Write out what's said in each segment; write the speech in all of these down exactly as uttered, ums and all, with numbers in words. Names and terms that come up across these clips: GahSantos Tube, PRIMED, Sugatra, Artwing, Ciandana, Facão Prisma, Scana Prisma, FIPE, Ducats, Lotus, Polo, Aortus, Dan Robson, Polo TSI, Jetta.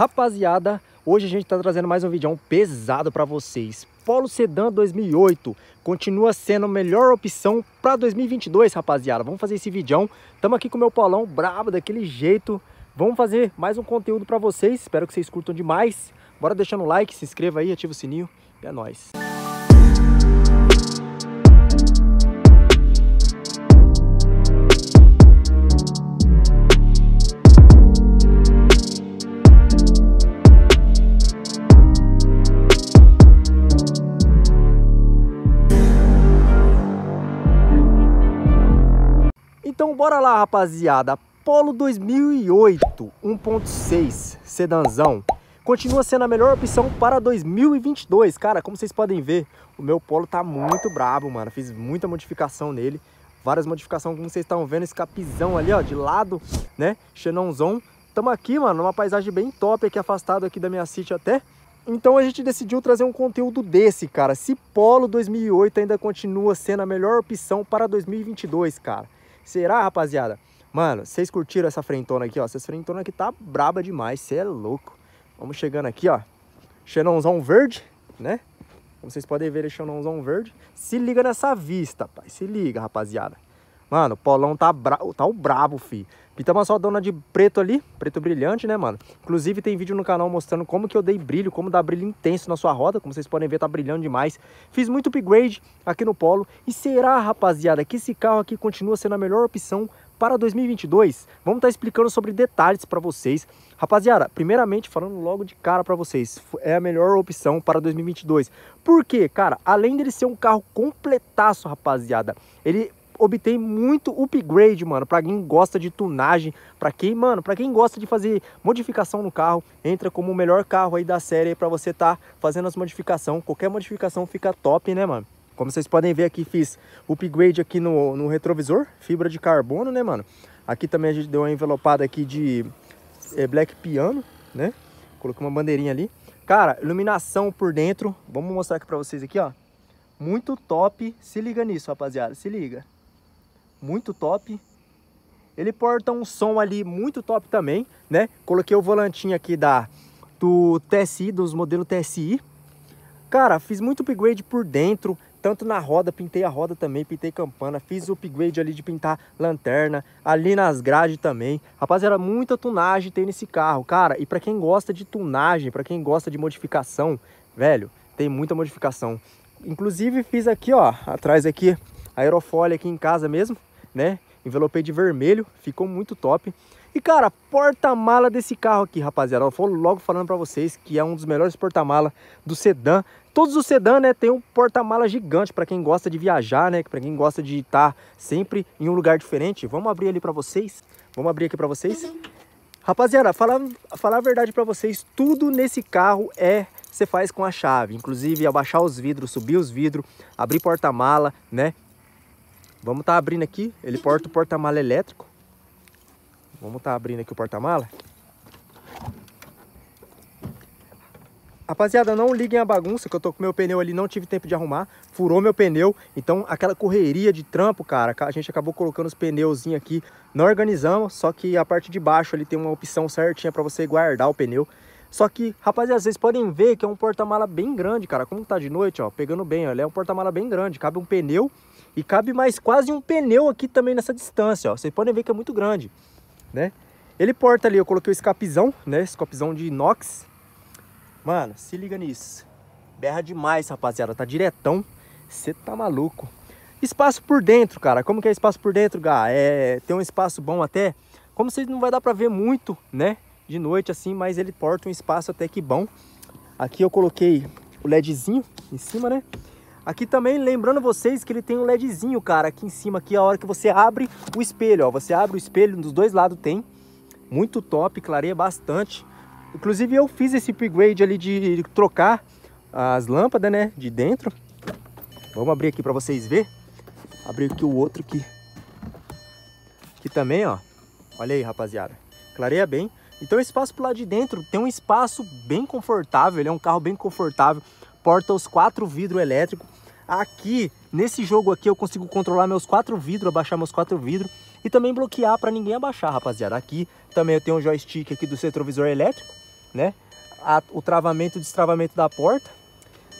Rapaziada, hoje a gente tá trazendo mais um vídeo pesado para vocês. Polo Sedã dois mil e oito continua sendo a melhor opção para dois mil e vinte e dois, rapaziada. Vamos fazer esse vídeo. Estamos aqui com o meu Paulão brabo daquele jeito. Vamos fazer mais um conteúdo para vocês. Espero que vocês curtam demais. Bora deixando o like, se inscreva aí, ativa o sininho e é nóis. Então bora lá, rapaziada, Polo dois mil e oito um ponto seis sedanzão continua sendo a melhor opção para dois mil e vinte e dois, cara. Como vocês podem ver, o meu Polo tá muito brabo, mano. Fiz muita modificação nele, várias modificações, como vocês estão vendo, escapizão ali, ó, de lado, né, xenonzão. Tamo aqui, mano, numa paisagem bem top, aqui afastado aqui da minha city até. Então a gente decidiu trazer um conteúdo desse, cara, se Polo dois mil e oito ainda continua sendo a melhor opção para dois mil e vinte e dois, cara. Será, rapaziada? Mano, vocês curtiram essa frentona aqui, ó? Essa frentona aqui tá braba demais, cê é louco. Vamos chegando aqui, ó. Xenonzão verde, né? Como vocês podem ver, é xenonzão verde. Se liga nessa vista, pai. Se liga, rapaziada. Mano, o Polão tá, bra... tá o brabo, fi. Pintamos só a dona de preto ali, preto brilhante, né, mano? Inclusive tem vídeo no canal mostrando como que eu dei brilho, como dá brilho intenso na sua roda. Como vocês podem ver, tá brilhando demais. Fiz muito upgrade aqui no Polo. E será, rapaziada, que esse carro aqui continua sendo a melhor opção para dois mil e vinte e dois? Vamos estar explicando sobre detalhes para vocês. Rapaziada, primeiramente, falando logo de cara para vocês, é a melhor opção para dois mil e vinte e dois. Por quê, cara? Além dele ser um carro completaço, rapaziada, ele obtém muito upgrade, mano, pra quem gosta de tunagem, pra quem, mano, pra quem gosta de fazer modificação no carro, entra como o melhor carro aí da série aí pra você tá fazendo as modificações. Qualquer modificação fica top, né, mano? Como vocês podem ver aqui, fiz upgrade aqui no, no retrovisor, fibra de carbono, né, mano? Aqui também a gente deu uma envelopada aqui de é, black piano, né? Coloquei uma bandeirinha ali. Cara, iluminação por dentro, vamos mostrar aqui pra vocês aqui, ó. Muito top, se liga nisso, rapaziada, se liga. Muito top. Ele porta um som ali muito top também, né? Coloquei o volantinho aqui da, do T S I, dos modelos T S I. Cara, fiz muito upgrade por dentro, tanto na roda, pintei a roda também, pintei campana, fiz o upgrade ali de pintar lanterna, ali nas grades também. Rapaziada, muita tunagem tem nesse carro, cara. E pra quem gosta de tunagem, pra quem gosta de modificação, velho, tem muita modificação. Inclusive fiz aqui, ó, atrás aqui, aerofólio aqui em casa mesmo, né? Envelopei de vermelho, ficou muito top. E cara, porta-mala desse carro aqui, rapaziada, eu vou logo falando pra vocês que é um dos melhores porta-mala do sedã. Todos os sedã, né, tem um porta-mala gigante pra quem gosta de viajar, né, pra quem gosta de estar sempre em um lugar diferente. Vamos abrir ali pra vocês, vamos abrir aqui pra vocês. Uhum. Rapaziada, falar, falar a verdade pra vocês, tudo nesse carro é... você faz com a chave, inclusive abaixar os vidros, subir os vidros, abrir porta-mala, né. Vamos tá abrindo aqui, ele porta o porta-mala elétrico. Vamos tá abrindo aqui o porta-mala. Rapaziada, não liguem a bagunça, que eu tô com meu pneu ali, não tive tempo de arrumar. Furou meu pneu, então aquela correria de trampo, cara, a gente acabou colocando os pneuzinhos aqui. Não organizamos, só que a parte de baixo ali tem uma opção certinha pra você guardar o pneu. Só que, rapaziada, vocês podem ver que é um porta-mala bem grande, cara. Como tá de noite, ó, pegando bem, ó, ele é um porta-mala bem grande, cabe um pneu. E cabe mais quase um pneu aqui também nessa distância, ó. Vocês podem ver que é muito grande, né? Ele porta ali, eu coloquei o escapizão, né? Escapizão de inox. Mano, se liga nisso. Berra demais, rapaziada. Tá diretão. Você tá maluco. Espaço por dentro, cara. Como que é espaço por dentro, Gá? É... tem um espaço bom até. Como vocês não vai dar pra ver muito, né? De noite assim, mas ele porta um espaço até que bom. Aqui eu coloquei o LEDzinho em cima, né? Aqui também, lembrando vocês que ele tem um LEDzinho, cara, aqui em cima, aqui a hora que você abre o espelho, ó. Você abre o espelho, dos dois lados tem. Muito top, clareia bastante. Inclusive eu fiz esse upgrade ali de trocar as lâmpadas, né, de dentro. Vamos abrir aqui pra vocês verem. Abrir aqui o outro aqui. Aqui também, ó. Olha aí, rapaziada. Clareia bem. Então o espaço pro lado de dentro tem um espaço bem confortável, ele é um carro bem confortável. Porta os quatro vidros elétricos. Aqui, nesse jogo aqui, eu consigo controlar meus quatro vidros, abaixar meus quatro vidros. E também bloquear para ninguém abaixar, rapaziada. Aqui também eu tenho um joystick aqui do retrovisor elétrico, né? A, o travamento e destravamento da porta.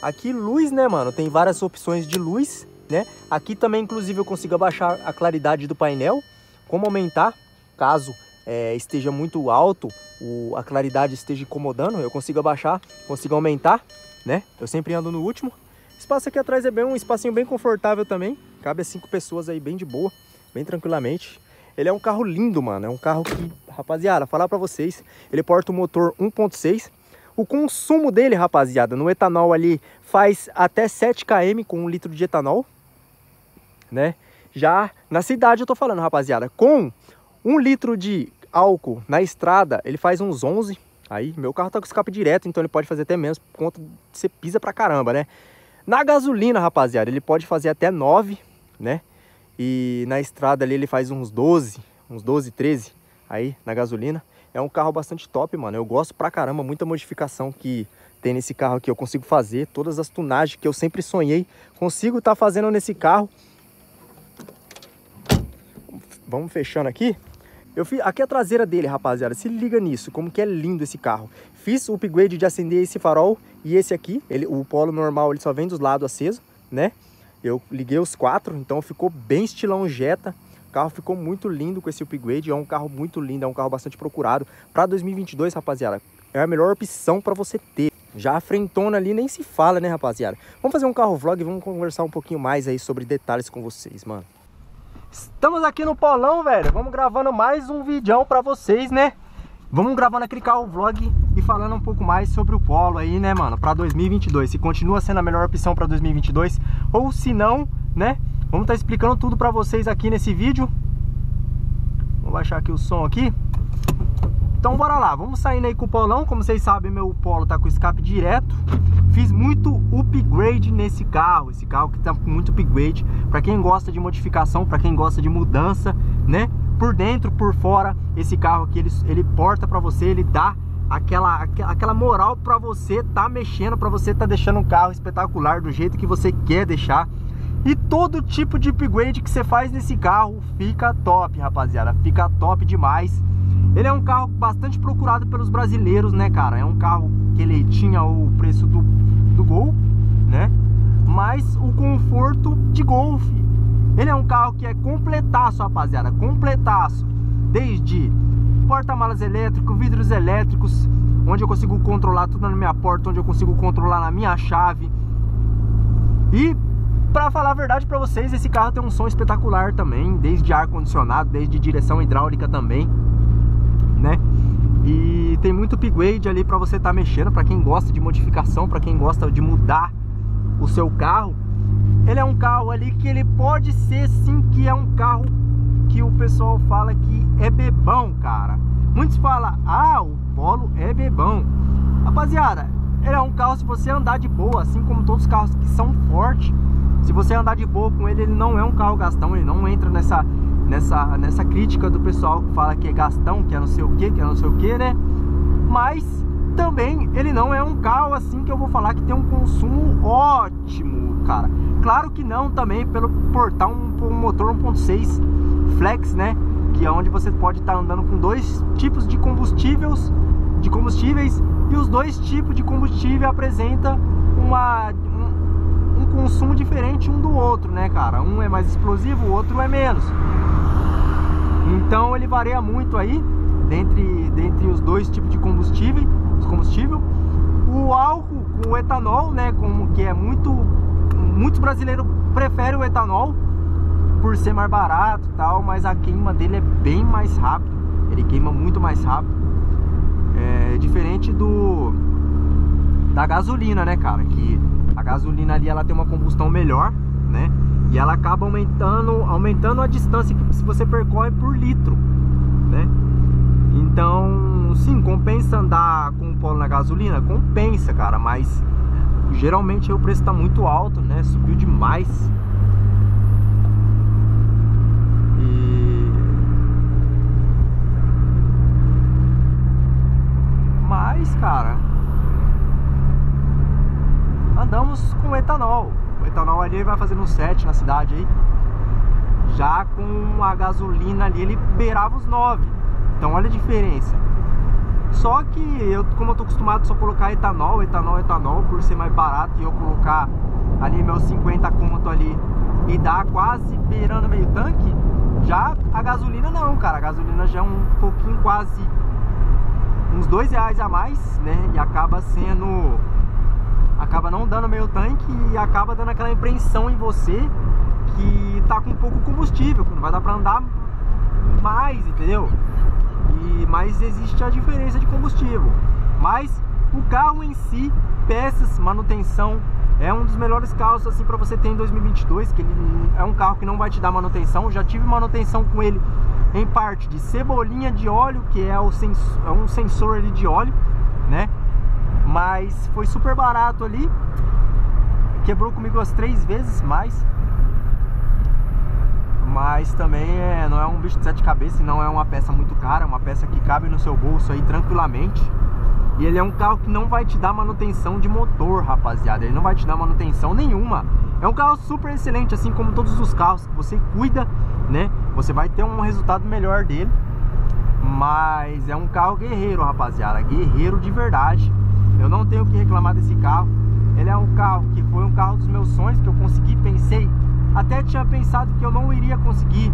Aqui luz, né, mano? Tem várias opções de luz, né? Aqui também, inclusive, eu consigo abaixar a claridade do painel. Como aumentar, caso é, esteja muito alto, o, a claridade esteja incomodando, eu consigo abaixar, consigo aumentar, né? Eu sempre ando no último. Espaço aqui atrás é bem um espacinho bem confortável também. Cabe a cinco pessoas aí bem de boa, bem tranquilamente. Ele é um carro lindo, mano. É um carro que, rapaziada, falar pra vocês, ele porta o motor um ponto seis. O consumo dele, rapaziada, no etanol ali faz até sete quilômetros com um litro de etanol, né? Já na cidade eu tô falando, rapaziada, com um litro de álcool na estrada, ele faz uns onze. Aí, meu carro tá com escape direto, então ele pode fazer até menos, por conta de você pisa pra caramba, né? Na gasolina, rapaziada, ele pode fazer até nove, né? E na estrada ali ele faz uns doze, uns doze, treze, aí na gasolina. É um carro bastante top, mano. Eu gosto pra caramba, muita modificação que tem nesse carro aqui. Eu consigo fazer todas as tunagens que eu sempre sonhei. Consigo tá fazendo nesse carro. Vamos fechando aqui. Eu fiz aqui a traseira dele, rapaziada. Se liga nisso, como que é lindo esse carro. Fiz o upgrade de acender esse farol e esse aqui. Ele, o Polo normal, ele só vem dos lados aceso, né? Eu liguei os quatro, então ficou bem estilão Jetta. O carro ficou muito lindo com esse upgrade, é um carro muito lindo, é um carro bastante procurado. Para dois mil e vinte e dois, rapaziada, é a melhor opção para você ter. Já a frentona ali nem se fala, né, rapaziada? Vamos fazer um carro vlog e vamos conversar um pouquinho mais aí sobre detalhes com vocês, mano. Estamos aqui no Polão, velho. Vamos gravando mais um vídeo para vocês, né? Vamos gravando aquele carro vlog e falando um pouco mais sobre o Polo aí, né, mano? Para dois mil e vinte e dois, se continua sendo a melhor opção para dois mil e vinte e dois ou se não, né? Vamos estar explicando tudo para vocês aqui nesse vídeo. Vou baixar aqui o som aqui. Então bora lá, vamos saindo aí com o Polão. Como vocês sabem, meu Polo tá com escape direto. Fiz muito upgrade nesse carro. Esse carro que tá com muito upgrade. Para quem gosta de modificação, para quem gosta de mudança, né? Por dentro, por fora, esse carro aqui, ele, ele porta para você, ele dá aquela, aquela moral para você tá mexendo, para você tá deixando um carro espetacular do jeito que você quer deixar. E todo tipo de upgrade que você faz nesse carro fica top, rapaziada. Fica top demais. Ele é um carro bastante procurado pelos brasileiros, né, cara? É um carro que ele tinha o preço do, do Gol, né? Mas o conforto de Golf. Ele é um carro que é completaço, rapaziada. Completaço. Desde porta-malas elétrico, vidros elétricos, onde eu consigo controlar tudo na minha porta, onde eu consigo controlar na minha chave. E... pra falar a verdade pra vocês, esse carro tem um som espetacular também, desde ar-condicionado, desde direção hidráulica também, né? E tem muito upgrade ali pra você tá mexendo, pra quem gosta de modificação, pra quem gosta de mudar o seu carro. Ele é um carro ali que ele pode ser sim que é um carro que o pessoal fala que é bebão, cara. Muitos falam, ah, o Polo é bebão. Rapaziada, ele é um carro, se você andar de boa, assim como todos os carros que são fortes, se você andar de boa com ele, ele não é um carro gastão, ele não entra nessa, nessa, nessa crítica do pessoal que fala que é gastão, que é não sei o que, que é não sei o que, né? Mas também ele não é um carro assim que eu vou falar que tem um consumo ótimo, cara. Claro que não também pelo portar um, um motor um ponto seis flex, né? Que é onde você pode estar andando com dois tipos de combustíveis, de combustíveis e os dois tipos de combustível apresenta uma... consumo diferente um do outro, né, cara? Um é mais explosivo, o outro é menos. Então ele varia muito aí dentre, dentre os dois tipos de combustível, combustível. O álcool com o etanol, né? Como que é muito, muitos brasileiros preferem o etanol por ser mais barato, tal. Mas a queima dele é bem mais rápido. Ele queima muito mais rápido. É diferente do da gasolina, né, cara? Que a gasolina ali ela tem uma combustão melhor, né? E ela acaba aumentando, aumentando a distância que você percorre por litro, né? Então, sim, compensa andar com o Polo na gasolina? Compensa, cara, mas geralmente o preço tá muito alto, né? Subiu demais. E... mas, cara... andamos com etanol. O etanol ali vai fazendo uns sete na cidade aí. Já com a gasolina ali ele beirava os nove. Então olha a diferença. Só que, eu, como eu tô acostumado só colocar etanol, etanol, etanol, por ser mais barato e eu colocar ali meus cinquenta conto ali e dar quase beirando meio tanque, já a gasolina não, cara. A gasolina já é um pouquinho quase uns dois reais a mais, né? E acaba sendo... acaba não dando meio tanque e acaba dando aquela impressão em você que tá com pouco combustível, que não vai dar pra andar mais, entendeu? E, mas existe a diferença de combustível. Mas o carro em si, peças, manutenção, é um dos melhores carros assim para você ter em dois mil e vinte e dois, que ele é um carro que não vai te dar manutenção. Eu já tive manutenção com ele em parte de cebolinha de óleo, que é, o sensor, é um sensor ali de óleo, né? Mas foi super barato ali. Quebrou comigo as três vezes mais. Mas também é, não é um bicho de sete cabeças, não é uma peça muito cara, é uma peça que cabe no seu bolso aí tranquilamente. E ele é um carro que não vai te dar manutenção de motor, rapaziada. Ele não vai te dar manutenção nenhuma. É um carro super excelente, assim como todos os carros que você cuida, né? Você vai ter um resultado melhor dele. Mas é um carro guerreiro, rapaziada. Guerreiro de verdade. Eu não tenho o que reclamar desse carro. Ele é um carro que foi um carro dos meus sonhos, que eu consegui, pensei, até tinha pensado que eu não iria conseguir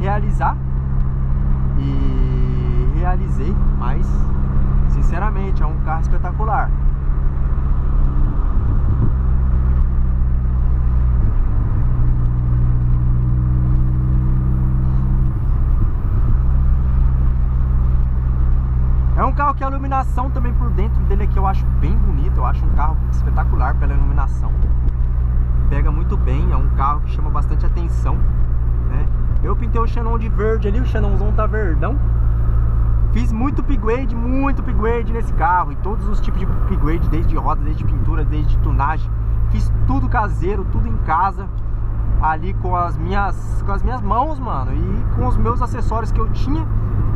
realizar, e realizei, mas sinceramente é um carro espetacular. É um carro que a iluminação também por dentro dele aqui eu acho bem bonito. Eu acho um carro espetacular pela iluminação. Pega muito bem, é um carro que chama bastante atenção, né? Eu pintei o xenon de verde ali, o xenonzão tá verdão. Fiz muito upgrade, muito upgrade nesse carro. E todos os tipos de upgrade, desde roda, desde pintura, desde tunagem. Fiz tudo caseiro, tudo em casa. Ali com as minhas, com as minhas mãos, mano. E com os meus acessórios que eu tinha.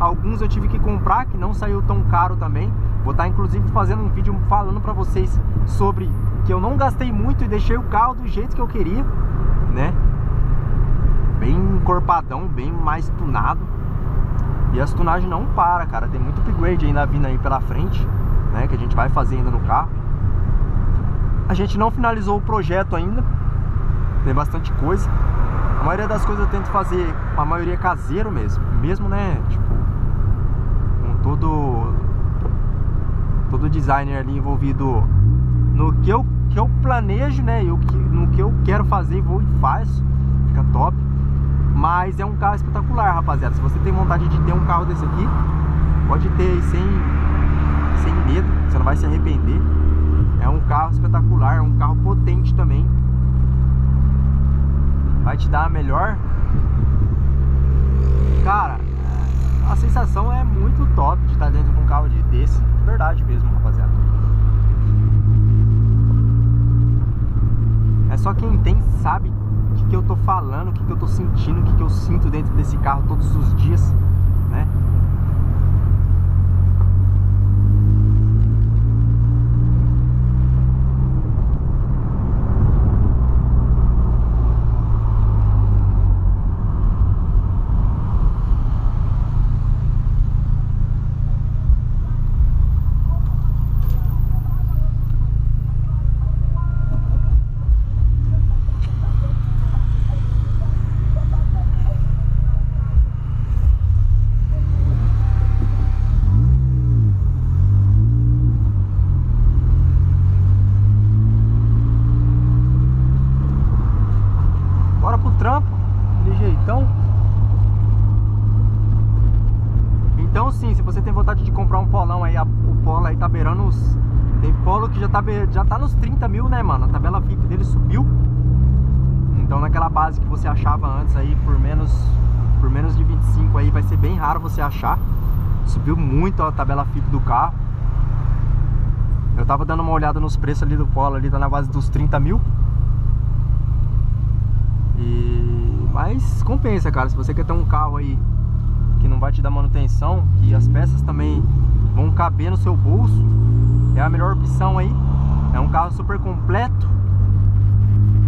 Alguns eu tive que comprar, que não saiu tão caro também. Vou estar inclusive fazendo um vídeo falando pra vocês sobre que eu não gastei muito e deixei o carro do jeito que eu queria, né? Bem encorpadão, bem mais tunado. E as tunagens não param, cara. Tem muito upgrade ainda vindo aí pela frente, né? Que a gente vai fazer ainda no carro. A gente não finalizou o projeto ainda. Tem bastante coisa. A maioria das coisas eu tento fazer, a maioria caseiro mesmo. Mesmo, né? Tipo, com todo todo designer ali envolvido no que eu, que eu planejo, né? Eu, no que eu quero fazer, vou e faço. Fica top. Mas é um carro espetacular, rapaziada. Se você tem vontade de ter um carro desse aqui, pode ter sem, sem medo. Você não vai se arrepender. É um carro espetacular, é um carro potente também. Vai te dar a melhor. Cara, a sensação é muito top de estar dentro de um carro desse. Verdade mesmo, rapaziada. É só quem tem sabe o que, que eu tô falando, o que, que eu tô sentindo, o que, que eu sinto dentro desse carro todos os dias, né? Já tá nos trinta mil, né, mano? A tabela F I P dele subiu. Então naquela base que você achava antes aí por menos, por menos de vinte e cinco aí, vai ser bem raro você achar. Subiu muito a tabela F I P do carro. Eu tava dando uma olhada nos preços ali do Polo, ali tá na base dos trinta mil. E... mas compensa, cara. Se você quer ter um carro aí que não vai te dar manutenção, que as peças também vão caber no seu bolso, é a melhor opção aí. É um carro super completo.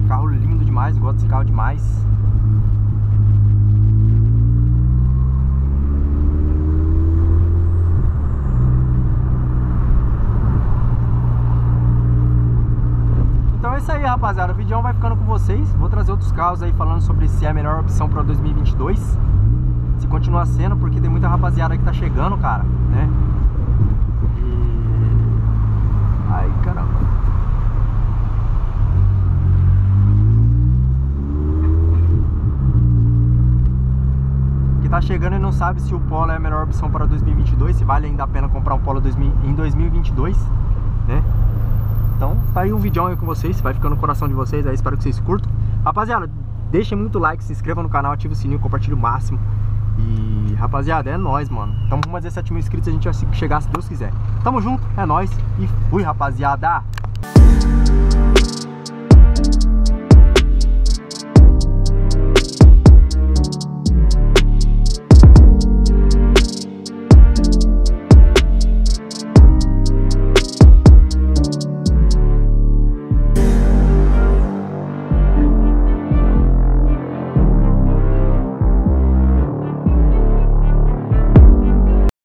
Carro lindo demais, gosto desse carro demais. isso aí, rapaziada. O vídeo vai ficando com vocês. Vou trazer outros carros aí falando sobre se é a melhor opção para dois mil e vinte e dois. Se continuar sendo, porque tem muita rapaziada que tá chegando, cara, né? E... ai, caramba. Que tá chegando e não sabe se o Polo é a melhor opção para dois mil e vinte e dois, se vale ainda a pena comprar um Polo em dois mil e vinte e dois, né? Então, tá aí um vídeo aí com vocês, vai ficando no coração de vocês, aí espero que vocês curtam. Rapaziada, deixem muito like, se inscrevam no canal, ative o sininho, compartilhe o máximo. E, rapaziada, é nóis, mano. Tamo com mais dezessete mil inscritos, a gente vai chegar se Deus quiser. Tamo junto, é nóis e fui, rapaziada.